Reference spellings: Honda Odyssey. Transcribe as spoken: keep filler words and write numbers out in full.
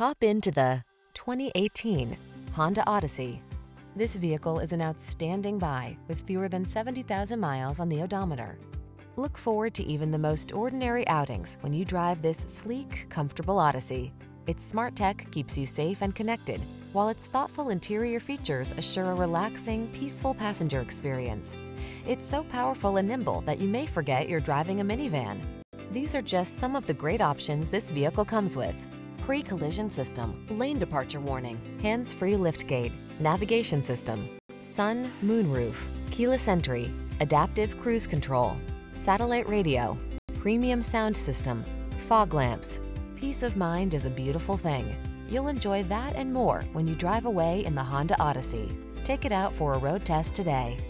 Hop into the twenty eighteen Honda Odyssey. This vehicle is an outstanding buy with fewer than seventy thousand miles on the odometer. Look forward to even the most ordinary outings when you drive this sleek, comfortable Odyssey. Its smart tech keeps you safe and connected, while its thoughtful interior features assure a relaxing, peaceful passenger experience. It's so powerful and nimble that you may forget you're driving a minivan. These are just some of the great options this vehicle comes with: pre-collision system, lane departure warning, hands-free liftgate, navigation system, sun, moonroof, keyless entry, adaptive cruise control, satellite radio, premium sound system, fog lamps. Peace of mind is a beautiful thing. You'll enjoy that and more when you drive away in the Honda Odyssey. Take it out for a road test today.